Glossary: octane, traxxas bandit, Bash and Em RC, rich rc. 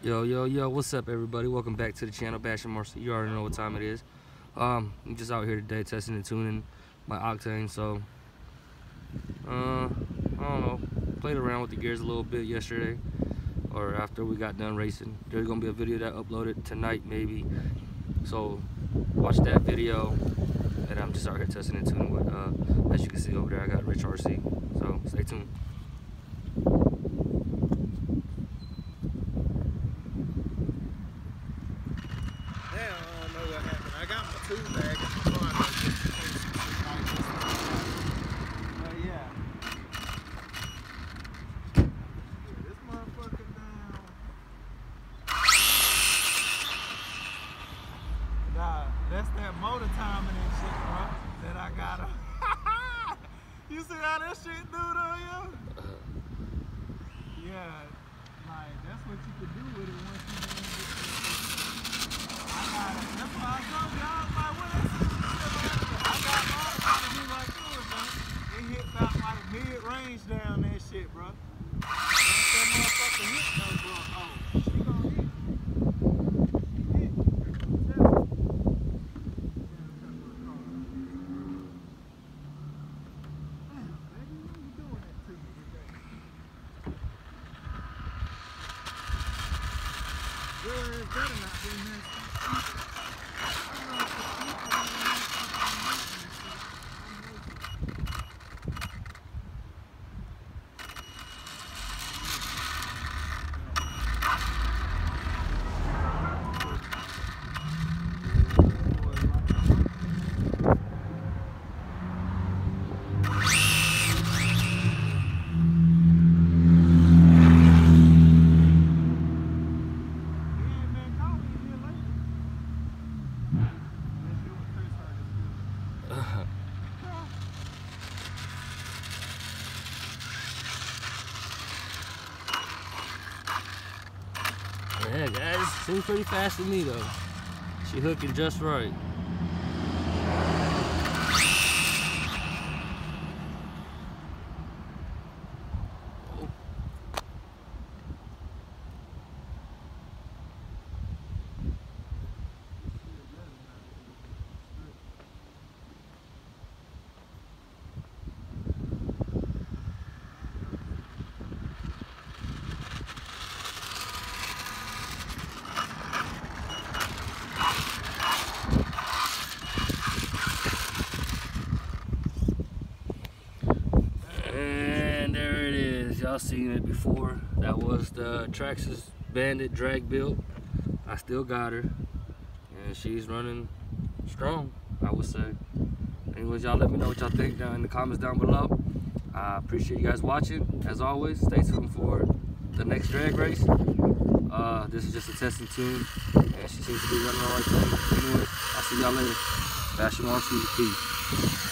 Yo, what's up everybody? Welcome back to the channel, Bash and Em RC. You already know what time it is. I'm just out here today testing and tuning my octane, so I don't know. Played around with the gears a little bit yesterday, or after we got done racing. There's gonna be a video that uploaded tonight maybe. So watch that video, and I'm just out here testing and tuning with as you can see over there I got Rich RC. So stay tuned. That's that motor timing and shit, bro, that I got on. You see how that shit do though, yo? Yeah, like, that's what you can do with it once you do it. I got it. That's why I told y'all, like, what is this? I got mine trying to be like yours, man. It hit about, like, mid-range down that shit, bro. Once that motherfucker hit though, bro, oh, she gonna hit. Yeah, guys, seems pretty fast to me though. She hooking just right. Y'all seen it before. That was the Traxxas Bandit drag build. I still got her, and she's running strong, I would say. Anyways, y'all let me know what y'all think down in the comments down below. I appreciate you guys watching. As always, stay tuned for the next drag race. This is just a testing tune, and she seems to be running all right. Anyways, I'll see y'all later. Bash and Em RC, peace.